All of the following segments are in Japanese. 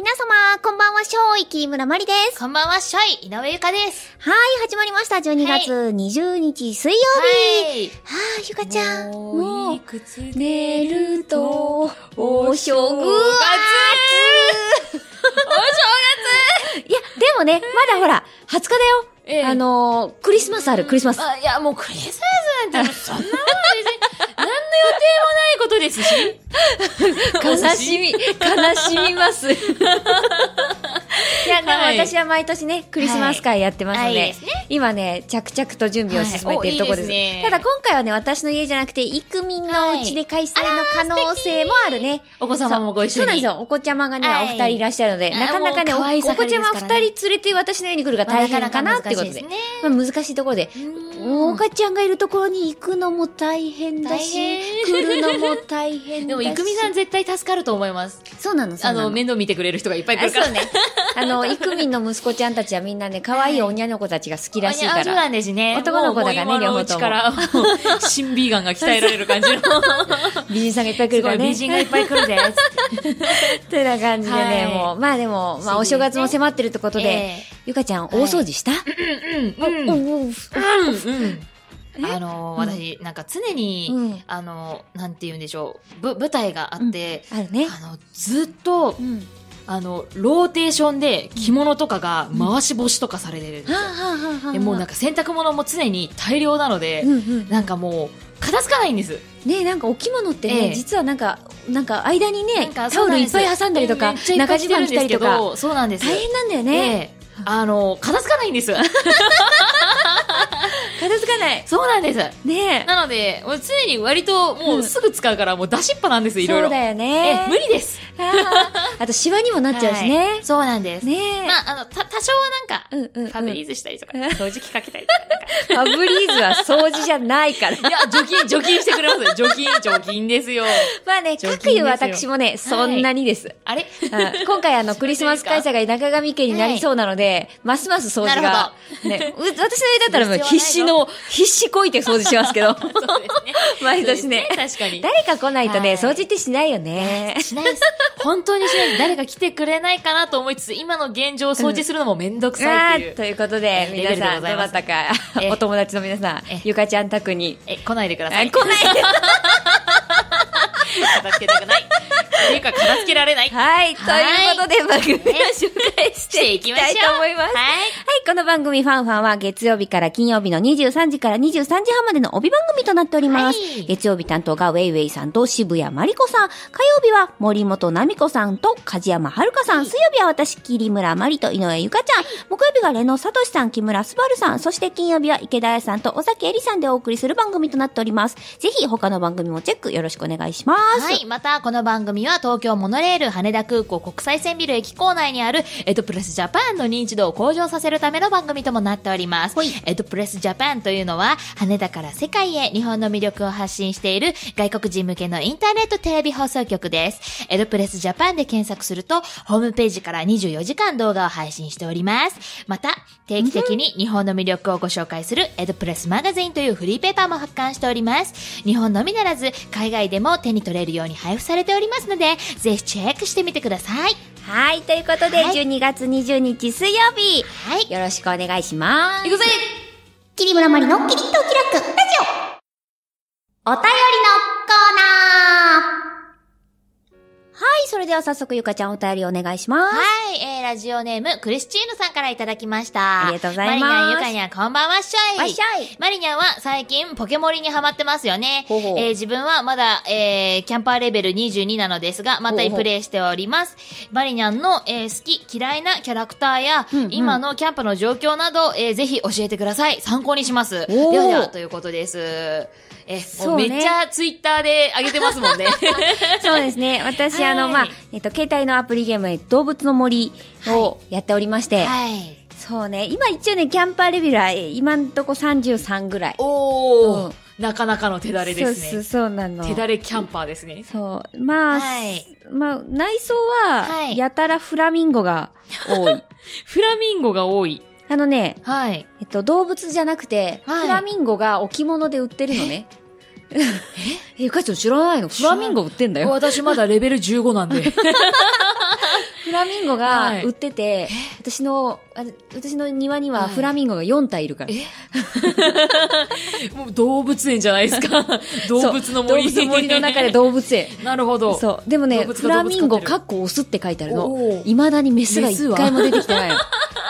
皆様、こんばんは、ショーイ、木村まりです。こんばんは、ショイ、井上ゆかです。はい、始まりました。12月20日水曜日。はい、ゆかちゃん。もう、いくつ寝ると、お正月。いや、でもね、まだほら、20日だよ。クリスマスある、クリスマス。いや、もうクリスマスなんて、そんなもん別に、何の予定もないことですし。悲しみます。いや、でも私は毎年ね、クリスマス会やってますので、今ね、着々と準備を進めているところです。ただ今回はね、私の家じゃなくて、いくみんのうちで開催の可能性もあるね。お子様もご一緒に。そうなんですよ。お子ちゃまがね、お二人いらっしゃるので、なかなかね、お子ちゃま二人連れて私の家に来るが大変かなってことで。難しいところで、おかちゃんがいるところに行くのも大変だし、来るのも大変だし。でも、いくみさん絶対助かると思います。そうなの、そうなの。面倒見てくれる人がいっぱい来るから。そうね。いくみんの息子ちゃんたちはみんなね、可愛いおにゃの子たちが好きらしいから。そうなんですね。男の子だからね、両方とも。新美顔が鍛えられる感じの。美人さんがいっぱい来るからね。美人がいっぱい来るで。ってな感じでね、もう、まあでも、まあお正月も迫ってるってことで、ゆかちゃん、大掃除した？私、なんか常に、なんて言うんでしょう、舞台があって、ずっと、ローテーションで着物とかが回し干しとかされてるんですよ。でもうなんか洗濯物も常に大量なので、なんかもう、片付かないんです。ね、なんかお着物ってね、実はなんか間にね、タオルいっぱい挟んだりとか、中襦袢着たりとか、そうなんです。大変なんだよね。片付かないんです。片付かない。そうなんです。ねえ。なので、常に割ともうすぐ使うから、もう出しっぱなんです、いろいろ。そうだよね。無理です。あと、シワにもなっちゃうしね。そうなんです。ねえ。まあ、多少はなんか、ファブリーズしたりとか、掃除機かけたりとか。ファブリーズは掃除じゃないから。いや、除菌してくれます。除菌ですよ。まあね、かくいう私もね、そんなにです。あれ？今回クリスマス開催が中上家になりそうなので、ますます掃除が。ね、私の家だったらもう必死こいて掃除しますけど。そうですね。毎年ね。確かに。誰か来ないとね、掃除ってしないよね。しないです。本当にしないです。誰か来てくれないかなと思いつつ、今の現状を掃除するのもめんどくさいっていう。ということで、皆さん、どなたか、お友達の皆さん、ゆかちゃん宅に。来ないでください。来ないで。片付けたくない。というか、片付けられない。はい。ということで、番組を紹介していきたいと思います。はい。この番組ファンファンは月曜日から金曜日の23時から23時半までの帯番組となっております。はい、月曜日担当がウェイウェイさんと渋谷まりこさん。火曜日は森本奈美子さんと梶山はるかさん。はい、水曜日は私、桐村まりと井上ゆかちゃん。はい、木曜日がレノサトシさん、木村すばるさん。そして金曜日は池田彩さんと尾崎えりさんでお送りする番組となっております。ぜひ他の番組もチェックよろしくお願いします。はい。また、この番組は東京モノレール羽田空港国際線ビル駅構内にあるエドプレスジャパンの認知度を向上させるための番組ともなっております。エドプレスジャパンというのは羽田から世界へ日本の魅力を発信している外国人向けのインターネットテレビ放送局です。エドプレスジャパンで検索するとホームページから24時間動画を配信しております。また定期的に日本の魅力をご紹介するエドプレスマガジンというフリーペーパーも発刊しております。日本のみならず海外でも手に取れるように配布されておりますのでぜひチェックしてみてください。はい、ということで、12月20日水曜日、はい、よろしくお願いします。いくぜ！桐村まりのキリッとキラックラジオお便りのコーナー。はい、それでは早速ゆかちゃんお便りお願いします。はい、ラジオネームクリスチーヌさんからいただきました。ありがとうございます。マリニャンゆかにゃんこんばんはっしゃい。わっしゃい。マリニャンは最近ポケモリにハマってますよね。ほうほう。自分はまだ、キャンパーレベル22なのですが、またプレイしております。ほうほう。マリニャンの、好き嫌いなキャラクターや、うんうん、今のキャンプの状況など、ぜひ教えてください。参考にします。ではではということです。もうめっちゃツイッターで上げてますもんね。そうですね。私携帯のアプリゲーム、動物の森をやっておりまして。はい。はい、そうね。今一応ね、キャンパーレベルは今んとこ33ぐらい。おー。なかなかの手だれですね。そうなの。手だれキャンパーですね。そう。まあ、内装は、やたらフラミンゴが多い。フラミンゴが多い。あのね、はい。動物じゃなくて、フラミンゴが置物で売ってるのね。ゆかちゃん知らないの？フラミンゴ売ってんだよ。私まだレベル15なんで。フフラミンゴが売ってて、はい、私の庭にはフラミンゴが4体いるから、はい、もう動物園じゃないですか。動物の森、動物の森の中で動物園。なるほど。そうでもね、フラミンゴかっこオスって書いてあるの、いまだにメスが一回も出てきてないの。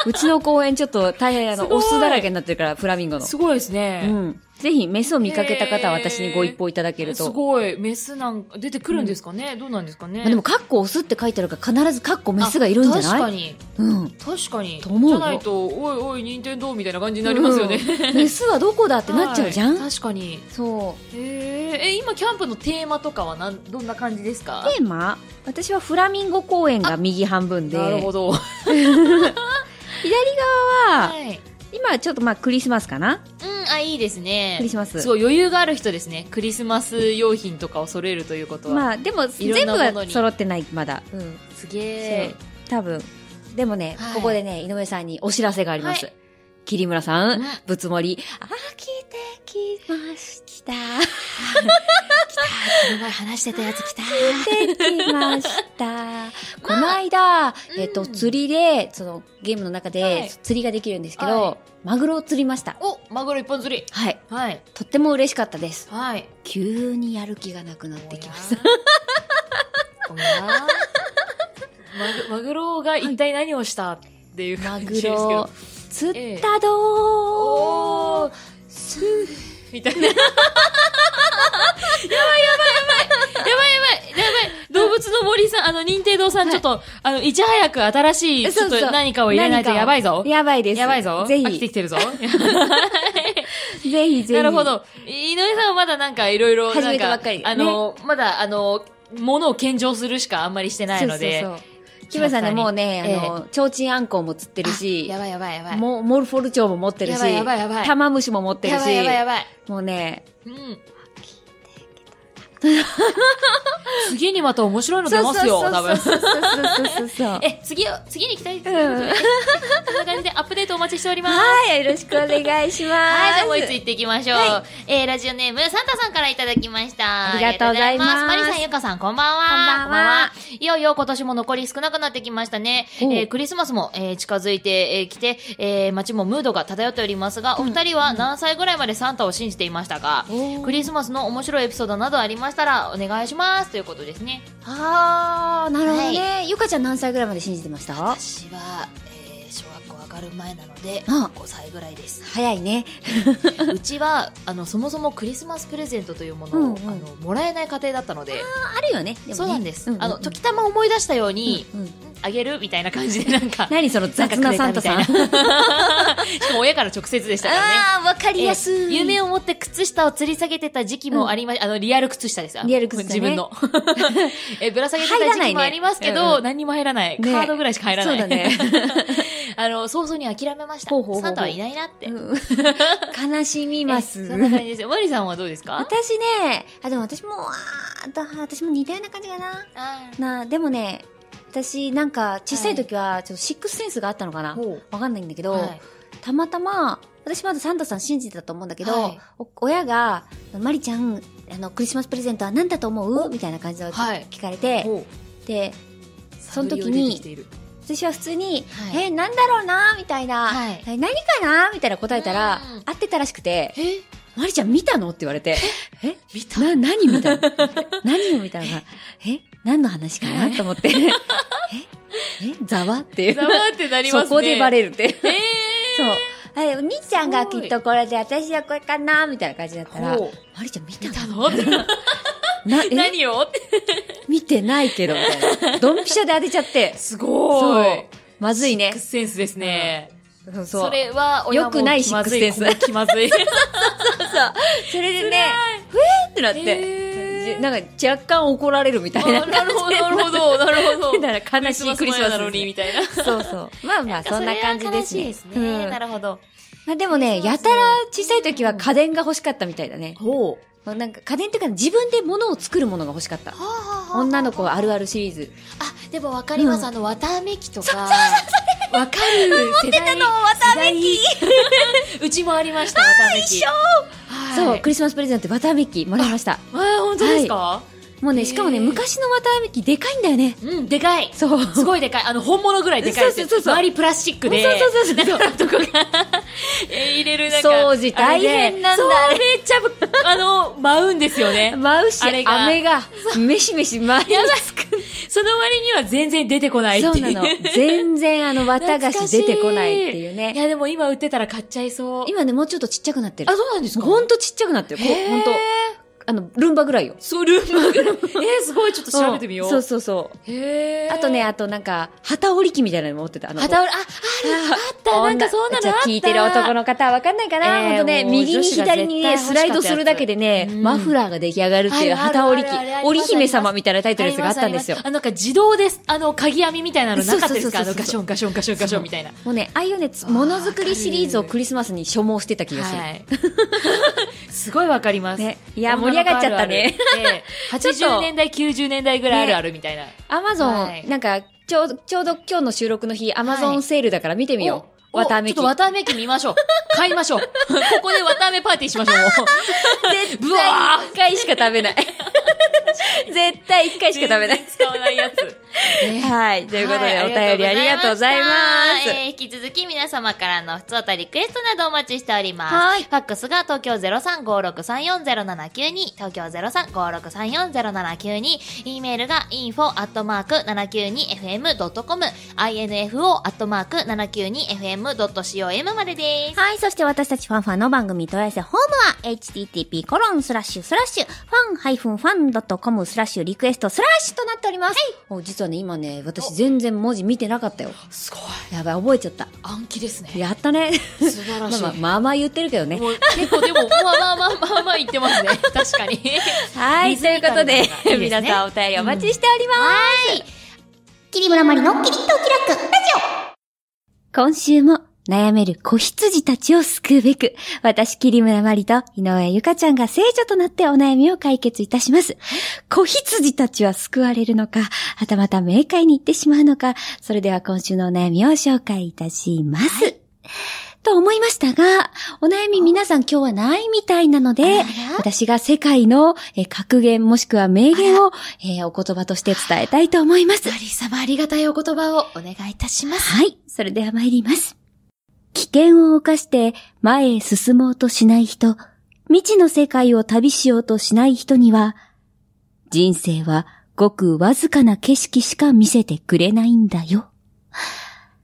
うちの公園ちょっと大変オスだらけになってるから、フラミンゴの。すごいですね。うん。ぜひ、メスを見かけた方は私にご一報いただけると。すごい。メスなんか出てくるんですかね、うん、どうなんですかね。でも、カッコオスって書いてあるから、必ずカッコメスがいるんじゃない？確かに。うん。確かに。と思う。じゃないと、おいおい、任天堂みたいな感じになりますよね。うん、メスはどこだってなっちゃうじゃん、はい、確かに。そう。今、キャンプのテーマとかはどんな感じですか？テーマ？私はフラミンゴ公園が右半分で。なるほど。左側は、はい、今ちょっとまあクリスマスかな。うん、あ、いいですね。クリスマス。すごい余裕がある人ですね。クリスマス用品とかを揃えるということは。まあでも全部は揃ってないまだ。うん、すげえ。多分でもね、はい、ここでね、井上さんにお知らせがあります。はい、桐村さん、ぶつもり、あ、来てきました。この前話してたやつ来た。来てきました。この間、釣りで、ゲームの中で釣りができるんですけど、はい、マグロを釣りました。お、マグロ一本釣り。はい。はい。とっても嬉しかったです。はい。急にやる気がなくなってきました。おやマグロが一体何をしたっていう感じですけど。マグロ、釣ったどー。すー。みたいな。やばいやばいやばい。やばいやばい。やばい。動物の森さん、任天堂さん、はい、ちょっと、いち早く新しい、ちょっと何かを入れないとやばいぞ。やばいです。やばいぞ。ぜひ。飽きてきてるぞ。ぜひぜひ。なるほど。井上さんはまだなんかいろいろ、なんか、始めたばっかり、ね、まだ、物を献上するしかあんまりしてないので。そうそうそう、木村さんね、もうね、ちょうちんあんこうも釣ってるし、やばいやばいやばい。モルフォルチョウも持ってるし、やばいやばい、タマムシも持ってるし、やばいやばいやばい。もうね、うん。次にまた面白いの出ますよ、多分。次に行きたいです。こんな感じでアップデートお待ちしております。はい、よろしくお願いします。はい、じゃあもう一つ行っていきましょう。ラジオネーム、サンタさんからいただきました。ありがとうございます。マリさん、ゆかさん、こんばんは。こんばんは。いよいよ今年も残り少なくなってきましたね。クリスマスも近づいてきて、街もムードが漂っておりますが、お二人は何歳ぐらいまでサンタを信じていましたか？クリスマスの面白いエピソードなどありますしたらお願いしますということですね。ああ、なるほどね。はい、ゆかちゃん何歳ぐらいまで信じてました？私は、小学校上がる前なので、5歳ぐらいです。早いね。うちはそもそもクリスマスプレゼントというものを、もらえない家庭だったので、あるよね。でもね、そうなんです。時たま思い出したように。あげるみたいな感じで、なんか。何その雑なサンタさん。しかも親から直接でしたからね。ああ、わかりやすい。夢を持って靴下を吊り下げてた時期もありま、リアル靴下です。リアル靴下。自分の。ぶら下げてた時期もありますけど、何にも入らない。カードぐらいしか入らない。そうだね。早々に諦めました。サンタはいないなって。悲しみます。そんな感じですよ。マリさんはどうですか？私ね、でも私も似たような感じかな。でもね、私なんか小さい時はちょっとシックスセンスがあったのかな、わかんないんだけど、たまたま私まだサンタさん信じてたと思うんだけど、親がマリちゃんクリスマスプレゼントは何だと思うみたいな感じで聞かれて、でその時に私は普通になんだろうなみたいな、何かなみたいな答えたら合ってたらしくて、マリちゃん見たのって言われて、見た？何見たの？何を見たのか。何の話かなと思って。ざわって。ざわってなりますね。そこでバレるって。そう。お兄ちゃんがきっとこれで、私はこれかなみたいな感じだったら、マリちゃん見たの？何を？見てないけど、みたいな。ドンピシャで当てちゃって。すごい。そう。まずいね。シックスセンスですね。そうそう。それは、良くないシックスセンス。気まずい。そうそうそう。それでね、ふえーってなって。なんか若干怒られるみたいな。なるほど、なるほど、なるほど。だから悲しいクリスマスなのに、みたいな。そうそう。まあまあ、そんな感じですね。悲しいですね。なるほど。まあでもね、やたら小さい時は家電が欲しかったみたいだね。ほう。なんか家電っていうか自分で物を作るものが欲しかった。女の子あるあるシリーズ。あ、でもわかります。綿あめ機とか。わかる。持ってたの、綿あめ機。うちもありました、綿あめ機。そう、クリスマスプレゼントで綿あめ機もらいました。本当ですか？もうね、しかもね、昔の綿あめ機でかいんだよね。うん、でかい。そう。すごいでかい。本物ぐらいでかいです。そうそうそう。周りプラスチックで。そう。なんかとこが入れるなんか。掃除大変なんだ。そう、めっちゃ、舞うんですよね。舞うし、飴が、めしめし舞いますく。その割には全然出てこないっていう。そうなの。全然綿菓子出てこないっていうね。いや、でも今売ってたら買っちゃいそう。今ね、もうちょっとちっちゃくなってる。あ、そうなんですか？ほんとちっちゃくなってる。ほんと。ルンバぐらいよ。そう、ルンバぐらい。すごい、ちょっと調べてみよう。そう。へぇー。あとなんか、旗織り機みたいなの持ってた。旗織り、あった、なんかそうなのあった。聞いてる男の方はわかんないかな。ほんとね、右に左にね、スライドするだけでね、マフラーが出来上がるっていう旗織り機。織姫様みたいなタイトルのやつがあったんですよ。なんか自動で、鍵編みみたいなのなかったですか？ガションガションガションガションみたいな。もうね、ああいうね、ものづくりシリーズをクリスマスに所望してた気がする。すごいわかります。いや、盛り上がっちゃったね。80年代、90年代ぐらいあるみたいな。アマゾン、なんか、ちょうど今日の収録の日、アマゾンセールだから見てみよう。綿あめ機。ちょっと綿あめ機見ましょう。買いましょう。ここで綿あめパーティーしましょう。絶対1回しか食べない。絶対1回しか食べない。使わないやつ。はい。ということで、お便りありがとうございます。引き続き皆様からの普通お便りリクエストなどお待ちしております。はい。ファックスが東京 0356340792、東京 0356340792、E メールが info@792fm.com、info@792fm.com までです。はい。そして私たちファンファンの番組問い合わせホームは http://fan-fan.com/request/ となっております。はい。実はね、今ね、私全然文字見てなかったよ。すごい。やばい、覚えちゃった。暗記ですね。やったね。素晴らしい。まあ言ってるけどね。結構でも、まあ言ってますね。確かに。はい。ということで、皆さんお便りお待ちしております。はい。桐村まりのキリッとお気楽ラジオ。今週も悩める子羊たちを救うべく、私、桐村まりと井上ゆかちゃんが聖女となってお悩みを解決いたします。子羊たちは救われるのか、はたまた冥界に行ってしまうのか、それでは今週のお悩みを紹介いたします。はい、と思いましたが、お悩み皆さん今日はないみたいなので、私が世界の格言もしくは名言をお言葉として伝えたいと思います。マリー様、ありがたいお言葉をお願いいたします。はい、それでは参ります。危険を犯して前へ進もうとしない人、未知の世界を旅しようとしない人には、人生はごくわずかな景色しか見せてくれないんだよ。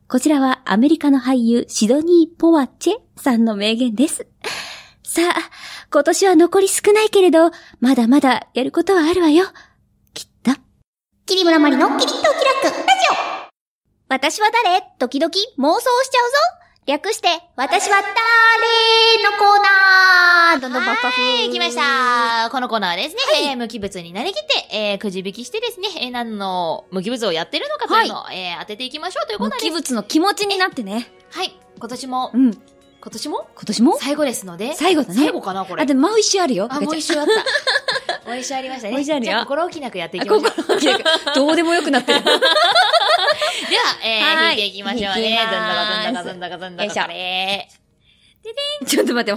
こちらはアメリカの俳優シドニー・ポワチェさんの名言です。さあ、今年は残り少ないけれど、まだまだやることはあるわよ。きっと。桐村まりのキリッとお気楽ラジオ。私は誰？時々妄想しちゃうぞ。略して、私はだーれーのコーナーどんどんバッパフー来ました。このコーナーはですね、はい、無機物になりきって、くじ引きしてですね、何の無機物をやってるのかというのを、はい、当てていきましょうというコーナーです。無機物の気持ちになってね。はい。今年も。うん。今年も最後ですので。最後だね。最後かな、これ。あ、でももう一周あるよ。あ、もう一周あった。もう一周ありましたね。もう一周あるよ。じゃあ心置きなくやっていきましょう。心置きなく。どうでもよくなってる。では、引いていきましょうね。どんだかこれ。ででん。ちょっと待って、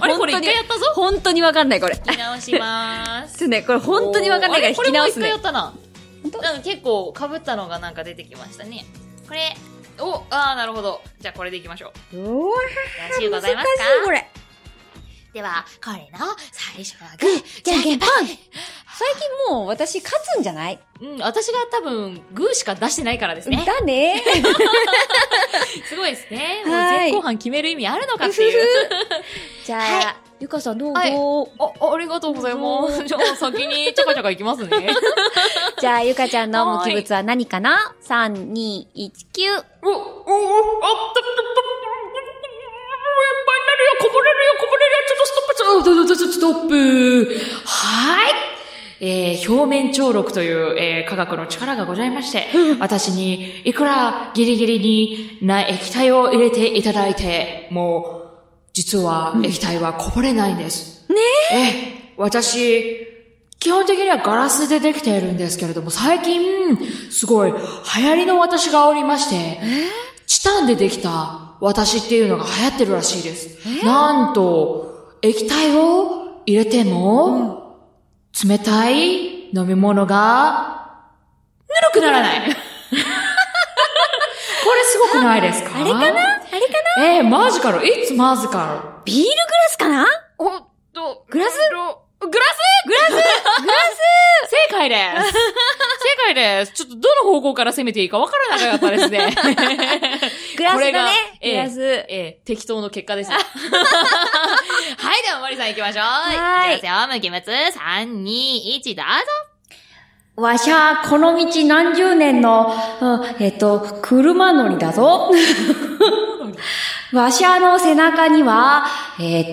本当にわかんない、これ。引き直しまーす。そうね、これ本当にわかんないから引き直すね。これもう一回やったな。本当？なんか結構被ったのがなんか出てきましたね。これ、なるほど。じゃあこれでいきましょう。よろしゅうございますか？難しい、これ。では、これの最初はグー、じゃんけんぽん。最近もう私勝つんじゃない？うん、私が多分グーしか出してないからですね。だね。すごいですね。もう前後半決める意味あるのかっていう。じゃあ、ゆかさんどうぞ。ありがとうございます。じゃあ先にちゃかちゃかいきますね。じゃあゆかちゃんの無機物は何かな？ 3、2、1、9。こぼれるよ、ちょっとストップ。はい。表面張力という、科学の力がございまして、私にいくらギリギリにな液体を入れていただいても、実は液体はこぼれないんです。ねえ。私、基本的にはガラスでできているんですけれども、最近、すごい流行りの私がおりまして、チタンでできた私っていうのが流行ってるらしいです。なんと、液体を入れても、冷たい飲み物が、ぬるくならない。これすごくないですか？あれかなマジかろ。いつまずかろ。ビールグラスかな？おっと、グラス正解です。ちょっとどの方向から攻めていいか分からなかったですね。グラスだね。これが、適当の結果です。はい、では森さん行きましょう。はい。じゃあ、無機物、3、2、1、どうぞ。わしゃ、この道何十年の、車乗りだぞ。わしゃの背中には、クレ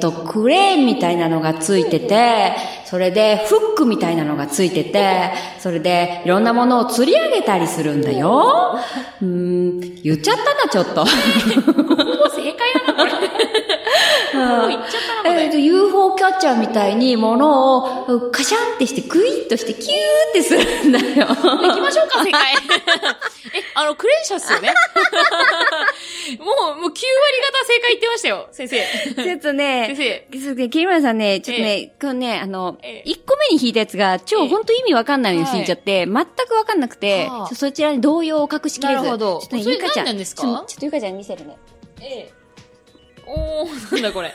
ーンみたいなのがついてて、それでフックみたいなのがついてて、それでいろんなものを釣り上げたりするんだよ。言っちゃったな、ちょっと。ここも正解だな、これ。もう言っちゃったな、これ。UFO キャッチャーみたいに物をカシャンってして、クイッとして、キューってするんだよ。行きましょうか、正解。クレーン車っすよね。もう9割方正解言ってましたよ、先生。ちょっとね、先生。桐村さんね、ちょっとね、このね、1個目に引いたやつが、ほんと意味わかんないように引いちゃって、全くわかんなくて、そちらに動揺を隠しきれず。なるほど。ちょっとね、ゆかちゃん。何ですか？ちょっとゆかちゃん見せるね。なんだこれ。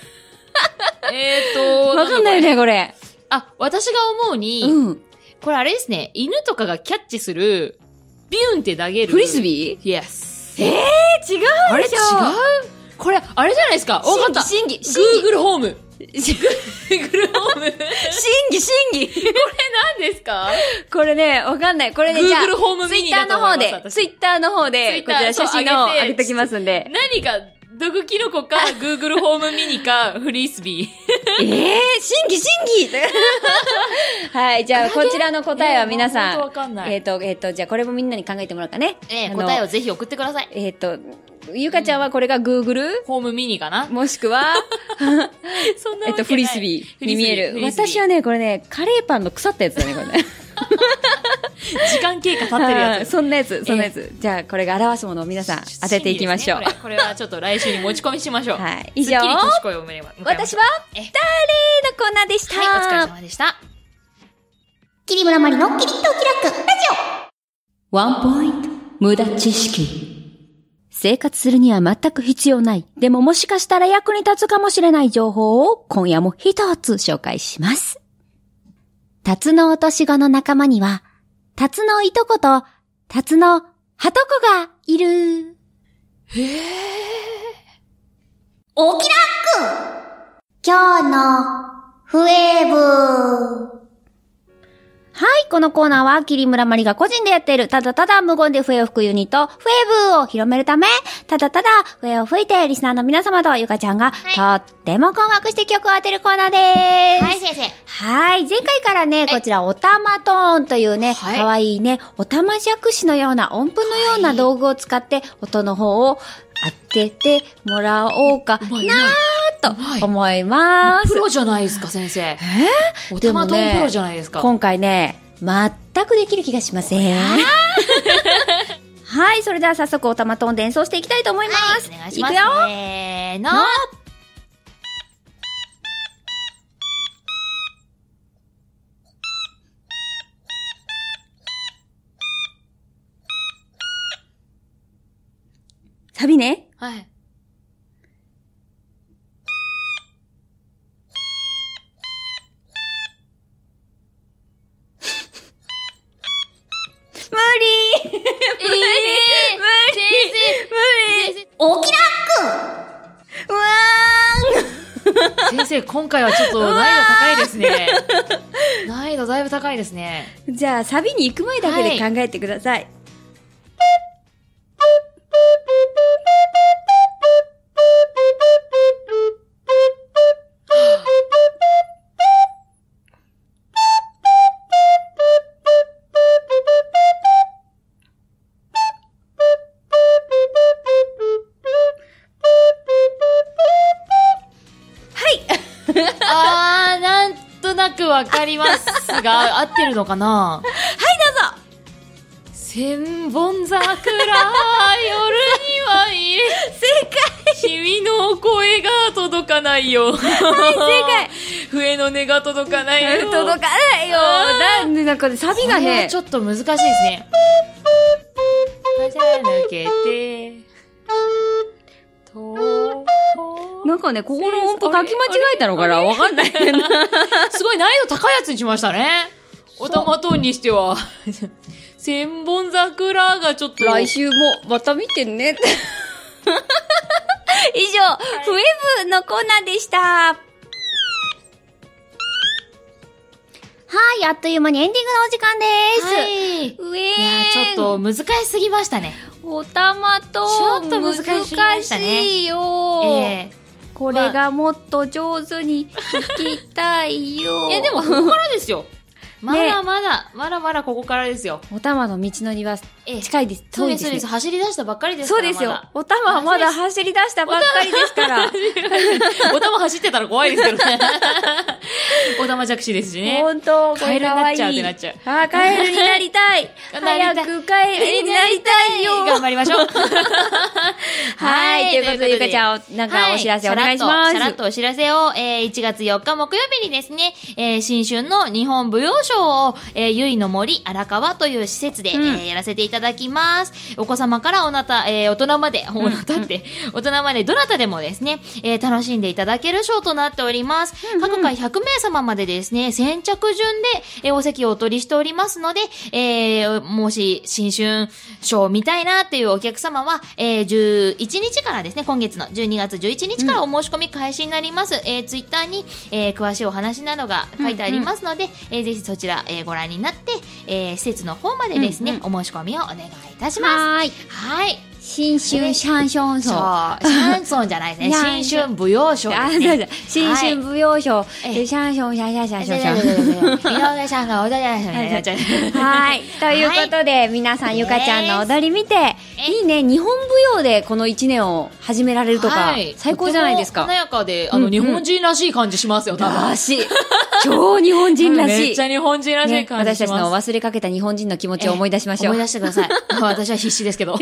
わかんないよね、これ。あ、私が思うに、これあれですね、犬とかがキャッチする、ビューンって投げる。フリスビー？イエス。違うでしょ。あれ違う？これ、あれじゃないですか。わかった。審議、審議。Google ホーム。Google ホーム。審議。これ何ですか？これね、わかんない。これね、じゃあ、Twitter の方で、こちら写真の方上げてきますんで。何か、毒キノコか、Google ホームミニか、フリスビー。審議はい、じゃあ、こちらの答えは皆さん。じゃあ、これもみんなに考えてもらおうかね。答えをぜひ送ってください。ゆかちゃんはこれが Google ホームミニかな、もしくは、フリスビーに見える。私はね、これね、カレーパンの腐ったやつだね、これね。時間経過経ってるやつ。そんなやつ。じゃあ、これが表すものを皆さん当てていきましょう。これはちょっと来週に持ち込みしましょう。はい。以上、私は、誰のコーナーでした。はい、お疲れ様でした。桐村まりのキリッとキラッとラジオ。ワンポイント、無駄知識。生活するには全く必要ない。でももしかしたら役に立つかもしれない情報を今夜も一つ紹介します。タツノオトシゴの仲間には、タツノイトコとタツノハトコがいる。へぇー。おきらっく！今日のフエーブ。はい、このコーナーは桐村まりが個人でやっている、ただただ無言で笛を吹くユニット、フエーブを広めるため、ただただ笛を吹いてリスナーの皆様とゆかちゃんが、とっても困惑して曲を当てるコーナーでーす。はい、先生。はい、前回からね、こちらおたまトーンというね、かわいいね、おたまじゃくしのような、音符のような道具を使って、音の方を当ててもらおうかなーと思います。プロじゃないですか、先生。おたまトーンプロじゃないですか。今回ね、全くできる気がしません。はい、それでは早速おたまトーンで演奏していきたいと思います。いくよ。せーの。サビね。はい。無理。おきらっくん。先生、今回はちょっと難易度高いですね。難易度だいぶ高いですね。じゃあ、サビに行く前だけで考えてください。わかりますが、合ってるのかな。はい、どうぞ。千本桜夜にはいる。正解。君の声が届かないよ。はい、正解。笛の音が届かないよ。届かないよ。なんかね、サビがねちょっと難しいですね。じゃ抜けてとなんかね、ここの音符書き間違えたのかな、わかんない。すごい難易度高いやつにしましたね。おたまトーンにしては千本桜がちょっと来週もまた見てね。以上、はい、フェブのコーナーでした。はい、あっという間にエンディングのお時間です。はい。いや、ちょっと難しすぎましたね。おたまと、ちょっと難しいよ。これがもっと上手に弾きたいよ。いや、でもここからですよ。まだまだ、まだまだここからですよ。お玉の道のりは近いです。そうです、そうです。走り出したばっかりですから。そうですよ。お玉はまだ走り出したばっかりですから。お玉走ってたら怖いですけどね。お玉弱視ですしね。ほんと、カエルになっちゃうってなっちゃう。あ、カエルになりたい。早くカエルになりたいよ。頑張りましょう。はい。ということで、ゆかちゃん、なんかお知らせお願いします。さらっとお知らせを、1月4日木曜日にですね、新春の日本舞踊ショーを、ゆいの森荒川という施設で、やらせていただきます。お子様から大人まで、大人までどなたでもですね、楽しんでいただけるショーとなっております。各回100名様までですね、先着順で、お席をお取りしておりますので、もし新春ショー見たいなっていうお客様は、11日からですね、今月の12月11日からお申し込み開始になります。ツイッターに、詳しいお話などが書いてありますので、ぜひそちら、ご覧になって、施設の方までですね、お申し込みをお願いいたします。はい。はい。新春シャンションショー。シャンソンじゃないですね。新春舞踊ショー。新春舞踊ショー。シャンションシャンシャンシャンシャンシャンシャンシャンシャンが踊りやすいね。はい。ということで、皆さんゆかちゃんの踊り見て、いいね、日本舞踊でこの1年を始められるとか、最高じゃないですか。華やかで、日本人らしい感じしますよ、多分。らしい。超日本人らしい。めっちゃ日本人らしい感じします。私たちの忘れかけた日本人の気持ちを思い出しましょう。思い出してください。私は必死ですけど。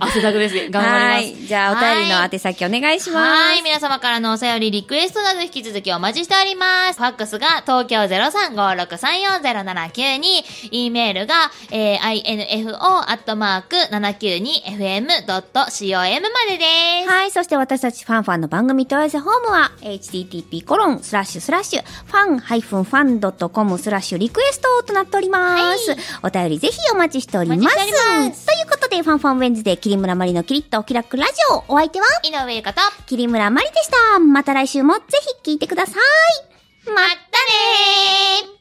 汗だくですね。頑張ります。じゃあ、お便りの宛先お願いします。はい。皆様からのお便り、リクエストなど引き続きお待ちしております。ファックスが、東京0356340792。E メールが、info@792fm.com までです。はい。そして私たちファンファンの番組問い合わせホームは、http://fan-fan.com/request となっております。お便りぜひお待ちしております。ということで、ファンファンウェンズで桐村まりのキリッとお気楽ラジオ、お相手は井上ゆかと桐村まりでした。また来週もぜひ聞いてください。またねー。